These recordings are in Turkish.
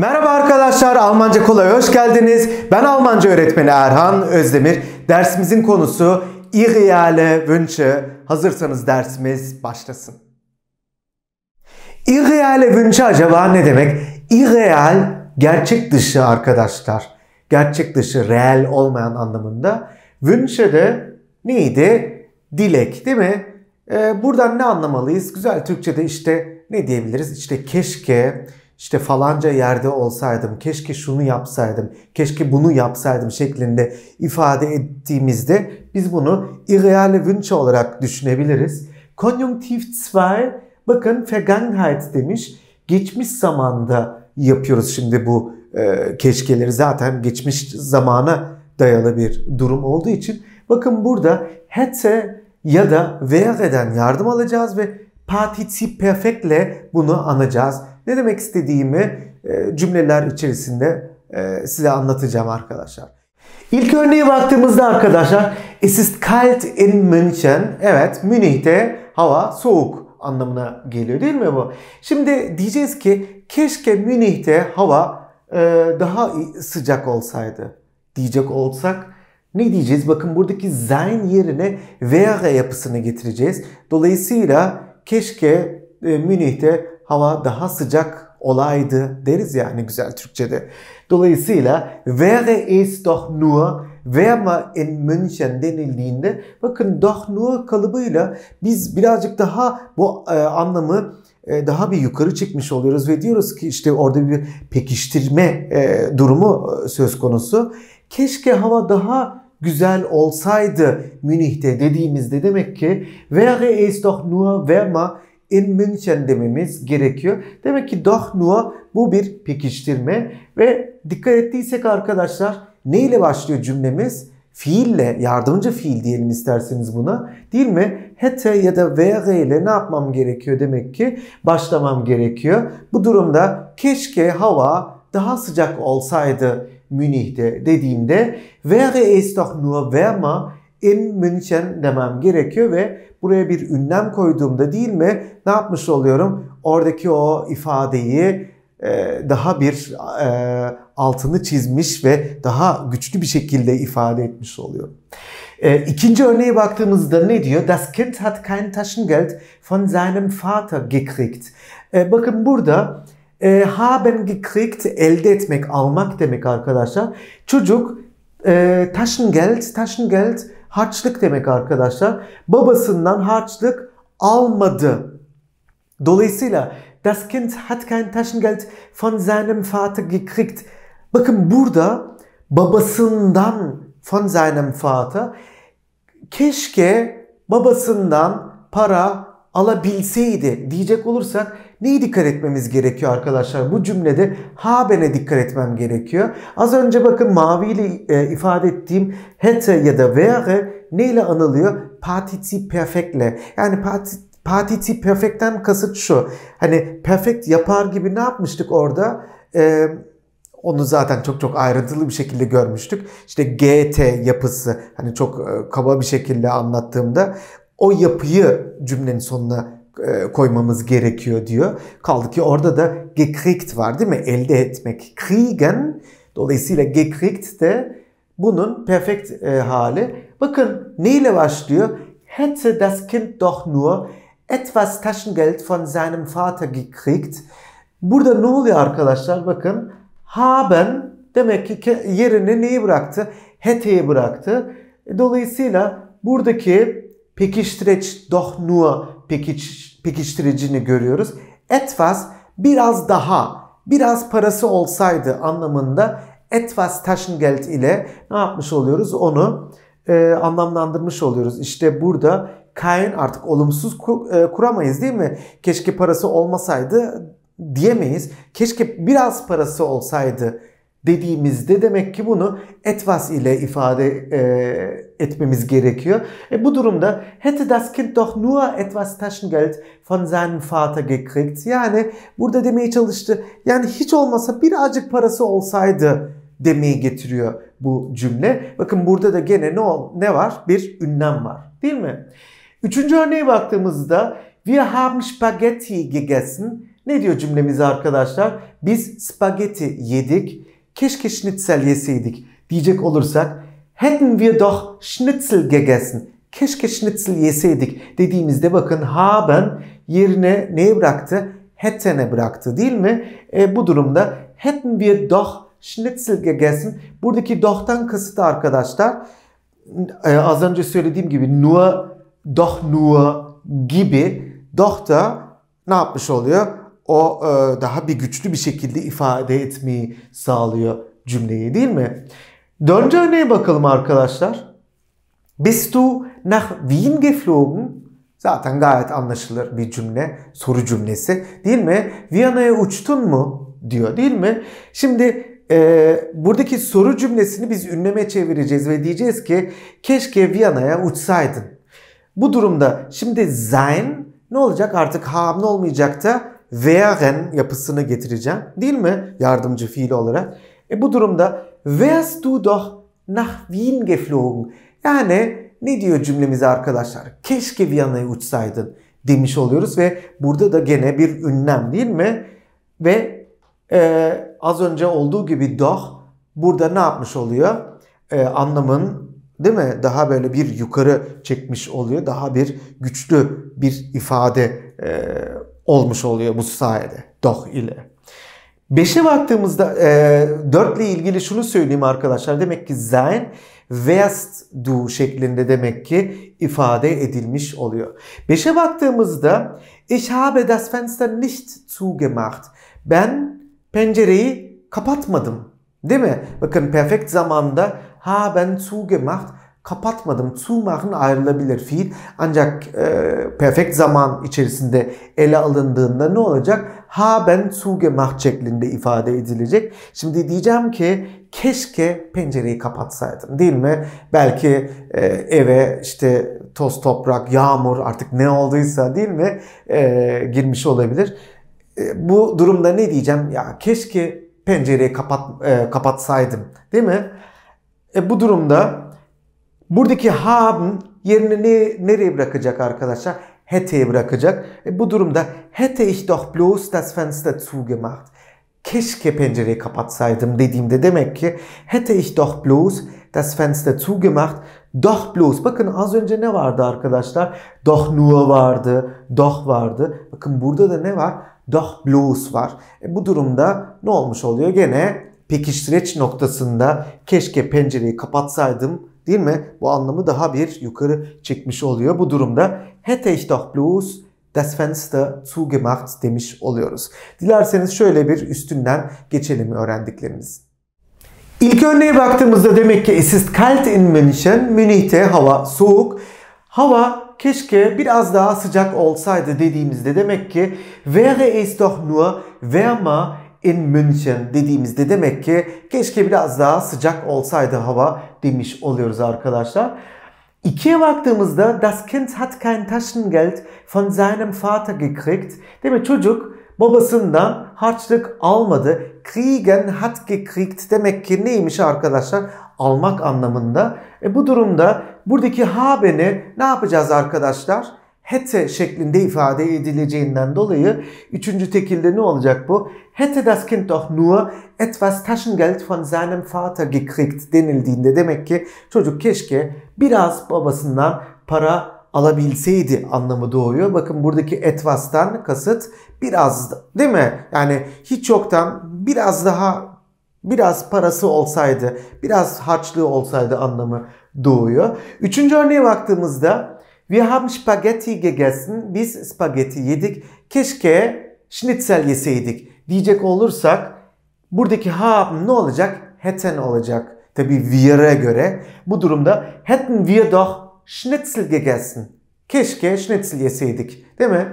Merhaba arkadaşlar, Almanca Kolay'a hoş geldiniz. Ben Almanca öğretmeni Erhan Özdemir. Dersimizin konusu Irreale Wünsche. Hazırsanız dersimiz başlasın. Irreale Wünsche acaba ne demek? Irreal, gerçek dışı arkadaşlar. Gerçek dışı, real olmayan anlamında. Wünsche de neydi? Dilek değil mi? Buradan ne anlamalıyız? Güzel Türkçe'de işte ne diyebiliriz? İşte keşke... İşte falanca yerde olsaydım, keşke şunu yapsaydım, keşke bunu yapsaydım şeklinde ifade ettiğimizde biz bunu irreale Wünsche olarak düşünebiliriz. Konjunktiv 2, bakın Vergangenheit demiş. Geçmiş zamanda yapıyoruz şimdi bu keşkeleri, zaten geçmiş zamana dayalı bir durum olduğu için. Bakın burada hätte ya da wäre'den yardım alacağız ve Partizip Perfekt'le bunu anacağız. Ne demek istediğimi cümleler içerisinde size anlatacağım arkadaşlar. İlk örneğe baktığımızda arkadaşlar, Es ist kalt in München. Evet, Münih'te hava soğuk anlamına geliyor değil mi bu? Şimdi diyeceğiz ki keşke Münih'te hava daha sıcak olsaydı diyecek olsak ne diyeceğiz? Bakın buradaki sein yerine wäre yapısını getireceğiz. Dolayısıyla keşke Münih'te hava daha sıcak olaydı deriz yani güzel Türkçe'de. Dolayısıyla wäre es doch nur wärmer in München denildiğinde bakın doch nur kalıbıyla biz birazcık daha bu anlamı daha bir yukarı çekmiş oluyoruz ve diyoruz ki işte orada bir pekiştirme durumu söz konusu. Keşke hava daha güzel olsaydı Münih'te dediğimizde demek ki wäre es doch nur wärmer in München dememiz gerekiyor. Demek ki doch nur bu bir pekiştirme ve dikkat ettiysek arkadaşlar ne ile başlıyor cümlemiz? Fiille, yardımcı fiil diyelim isterseniz buna. Değil mi? Hätte ya da wäre ile ne yapmam gerekiyor demek ki? Başlamam gerekiyor. Bu durumda keşke hava daha sıcak olsaydı Münih'te dediğimde wäre es doch nur wärmer in München demem gerekiyor ve buraya bir ünlem koyduğumda değil mi ne yapmış oluyorum? Oradaki o ifadeyi daha bir altını çizmiş ve daha güçlü bir şekilde ifade etmiş oluyorum. İkinci örneğe baktığımızda ne diyor? Das Kind hat kein Taschengeld von seinem Vater gekriegt. Bakın burada haben gekriegt elde etmek, almak demek arkadaşlar. Çocuk Taschengeld, Taschengeld harçlık demek arkadaşlar. Babasından harçlık almadı. Dolayısıyla Das Kind hat kein Taschengeld von seinem Vater gekriegt. Bakın burada babasından von seinem Vater. Keşke babasından para alabilseydi diyecek olursak neye dikkat etmemiz gerekiyor arkadaşlar? Bu cümlede haben'e dikkat etmem gerekiyor. Az önce bakın maviyle ifade ettiğim hätte ya da wäre neyle anılıyor? Partizip Perfekt'le. Yani Partizip Perfekt'ten kasıt şu. Hani perfect yapar gibi ne yapmıştık orada? Onu zaten çok ayrıntılı bir şekilde görmüştük. İşte GT yapısı. Hani çok kaba bir şekilde anlattığımda o yapıyı cümlenin sonuna koymamız gerekiyor diyor. Kaldı ki orada da gekriegt var değil mi? Elde etmek. Kriegen. Dolayısıyla gekriegt de bunun perfekt hali. Bakın neyle başlıyor? Hätte das Kind doch nur etwas Taschengeld von seinem Vater gekriegt. Burada ne oluyor arkadaşlar? Bakın haben demek ki yerine neyi bıraktı? Hätte'yi bıraktı. Dolayısıyla buradaki pekiştireç doch nur pekiştiricini görüyoruz. Etwas biraz daha, biraz parası olsaydı anlamında etwas Taschengeld ile ne yapmış oluyoruz? Onu anlamlandırmış oluyoruz. İşte burada kein artık olumsuz kuramayız değil mi? Keşke parası olmasaydı diyemeyiz. Keşke biraz parası olsaydı dediğimizde demek ki bunu etwas ile ifade etmemiz gerekiyor. Bu durumda hätte das Kind doch nur etwas Taschengeld von seinem Vater gekriegt. Yani burada demeye çalıştı. Yani hiç olmasa birazcık parası olsaydı demeyi getiriyor bu cümle. Bakın burada da gene ne var? Bir ünlem var. Değil mi? Üçüncü örneğe baktığımızda wir haben Spaghetti gegessen. Ne diyor cümlemize arkadaşlar? Biz spagetti yedik, keşke schnitzel yeseydik diyecek olursak, hätten wir doch schnitzel gegessen, keşke schnitzel yeseydik dediğimizde bakın haben yerine neye bıraktı? Hätten'e bıraktı değil mi? Bu durumda hätten wir doch schnitzel gegessen. Buradaki doh'tan kasıt arkadaşlar az önce söylediğim gibi nur, doch nur gibi doch da ne yapmış oluyor? O daha bir güçlü bir şekilde ifade etmeyi sağlıyor cümleyi değil mi? Dördüncü örneğe bakalım arkadaşlar. Bist du nach Wien geflogen? Zaten gayet anlaşılır bir cümle, soru cümlesi değil mi? Viyana'ya uçtun mu diyor değil mi? Şimdi buradaki soru cümlesini biz ünleme çevireceğiz ve diyeceğiz ki keşke Viyana'ya uçsaydın. Bu durumda şimdi sein ne olacak? Artık haben olmayacak da wären yapısını getireceğim değil mi? Yardımcı fiil olarak. Bu durumda wärst du doch nach Wien geflogen. Yani ne diyor cümlemize arkadaşlar? Keşke Viyana'ya uçsaydın demiş oluyoruz ve burada da gene bir ünlem değil mi? Ve az önce olduğu gibi doch burada ne yapmış oluyor? Anlamın değil mi? Daha böyle bir yukarı çekmiş oluyor. Daha bir güçlü bir ifade olmuş oluyor bu sayede. Doch ile. 5'e baktığımızda 4 ile ilgili şunu söyleyeyim arkadaşlar. Demek ki sein wärst du şeklinde demek ki ifade edilmiş oluyor. 5'e baktığımızda ich habe das Fenster nicht zugemacht. Ben pencereyi kapatmadım. Değil mi? Bakın perfekt zamanda haben zugemacht. Kapatmadım. Zumach'ın ayrılabilir fiil. Ancak perfekt zaman içerisinde ele alındığında ne olacak? Haben zugemacht şeklinde ifade edilecek. Şimdi diyeceğim ki keşke pencereyi kapatsaydım değil mi? Belki eve işte toz toprak, yağmur artık ne olduysa değil mi? Girmiş olabilir. Bu durumda ne diyeceğim? Ya keşke pencereyi kapatsaydım değil mi? Bu durumda buradaki haben yerini nereye bırakacak arkadaşlar? Hätte'ye bırakacak. Bu durumda hätte ich doch bloß das Fenster zugemacht. Keşke pencereyi kapatsaydım dediğimde demek ki hätte ich doch bloß das Fenster zugemacht. Doch bloß. Bakın az önce ne vardı arkadaşlar? Doch nur vardı. Doch vardı. Bakın burada da ne var? Doch bloß var. Bu durumda ne olmuş oluyor? Gene pekiştireç noktasında keşke pencereyi kapatsaydım değil mi? Bu anlamı daha bir yukarı çekmiş oluyor. Bu durumda hätte ich doch bloß das Fenster zugemacht demiş oluyoruz. Dilerseniz şöyle bir üstünden geçelim öğrendiklerimiz. İlk örneğe baktığımızda demek ki es ist kalt in München. Münih'te hava soğuk. Hava keşke biraz daha sıcak olsaydı dediğimizde demek ki wäre es doch nur wärmer in München dediğimizde demek ki keşke biraz daha sıcak olsaydı hava demiş oluyoruz arkadaşlar. 2'ye baktığımızda das Kind hat kein Taschengeld von seinem Vater gekriegt. Demek çocuk babasından harçlık almadı. Kriegen hat gekriegt demek ki neymiş arkadaşlar? Almak anlamında. Bu durumda buradaki haben'i ne yapacağız arkadaşlar? Hätte şeklinde ifade edileceğinden dolayı 3. tekilde ne olacak bu? Hätte das Kind doch nur etwas Taschengeld von seinem Vater gekriegt denildiğinde demek ki çocuk keşke biraz babasından para alabilseydi anlamı doğuyor. Bakın buradaki etwas'tan kasıt biraz değil mi? Yani hiç yoktan biraz parası olsaydı, biraz harçlığı olsaydı anlamı doğuyor. 3. örneğe baktığımızda Wir haben Spaghetti gegessen. Biz spagetti yedik. Keşke schnitzel yeseydik diyecek olursak buradaki haben ne olacak? Hätten olacak. Tabii wir'e göre. Bu durumda hätten wir doch schnitzel gegessen. Keşke schnitzel yeseydik. Değil mi?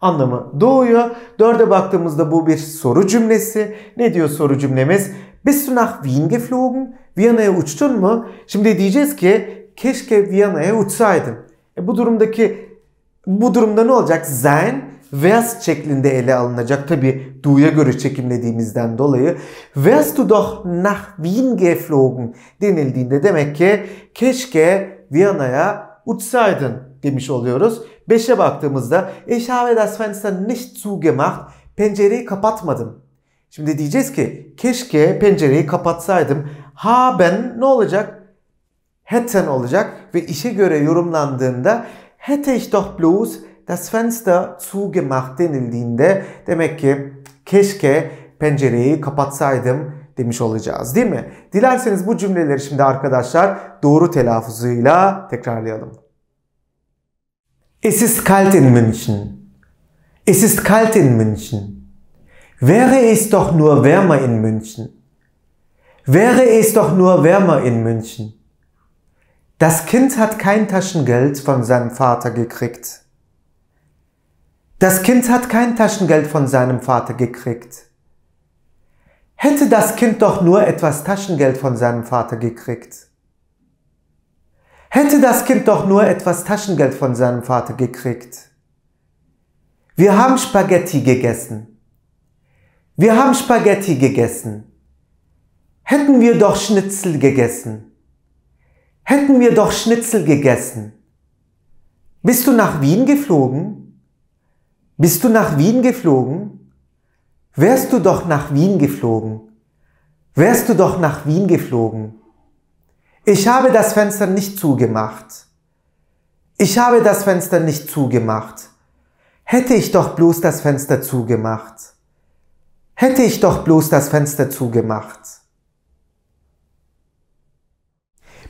Anlamı doğuyor. 4'e baktığımızda bu bir soru cümlesi. Ne diyor soru cümlemiz? Bist du nach Wien geflogen? Viyana'ya uçtun mu? Şimdi diyeceğiz ki keşke Viyana'ya uçsaydım. Bu durumda ne olacak? Sein, wärst şeklinde ele alınacak. Tabi du'ya göre çekimlediğimizden dolayı. Wärst du doch nach Wien geflogen denildiğinde demek ki keşke Viyana'ya uçsaydın demiş oluyoruz. 5'e baktığımızda Ich habe das Fenster nicht zugemacht. pencereyi kapatmadım. Şimdi diyeceğiz ki keşke pencereyi kapatsaydım. Haben ne olacak? Hätten olacak ve işe göre yorumlandığında hätte ich doch bloß das Fenster zugemacht denildiğinde demek ki keşke pencereyi kapatsaydım demiş olacağız, değil mi? Dilerseniz bu cümleleri şimdi arkadaşlar doğru telaffuzuyla tekrarlayalım. Es ist kalt in München. Es ist kalt in München. Wäre es doch nur wärmer in München. Wäre es doch nur wärmer in München. Das Kind hat kein Taschengeld von seinem Vater gekriegt. Das Kind hat kein Taschengeld von seinem Vater gekriegt. Hätte das Kind doch nur etwas Taschengeld von seinem Vater gekriegt. Hätte das Kind doch nur etwas Taschengeld von seinem Vater gekriegt. Wir haben Spaghetti gegessen. Wir haben Spaghetti gegessen. Hätten wir doch Schnitzel gegessen. Hätten wir doch Schnitzel gegessen. Bist du nach Wien geflogen? Bist du nach Wien geflogen? Wärst du doch nach Wien geflogen? Wärst du doch nach Wien geflogen? Ich habe das Fenster nicht zugemacht. Ich habe das Fenster nicht zugemacht. Hätte ich doch bloß das Fenster zugemacht. Hätte ich doch bloß das Fenster zugemacht.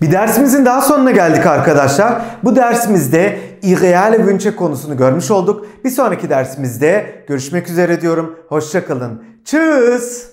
Bir dersimizin daha sonuna geldik arkadaşlar. Bu dersimizde irreale Wünsche konusunu görmüş olduk. Bir sonraki dersimizde görüşmek üzere diyorum. Hoşça kalın. Tschüss.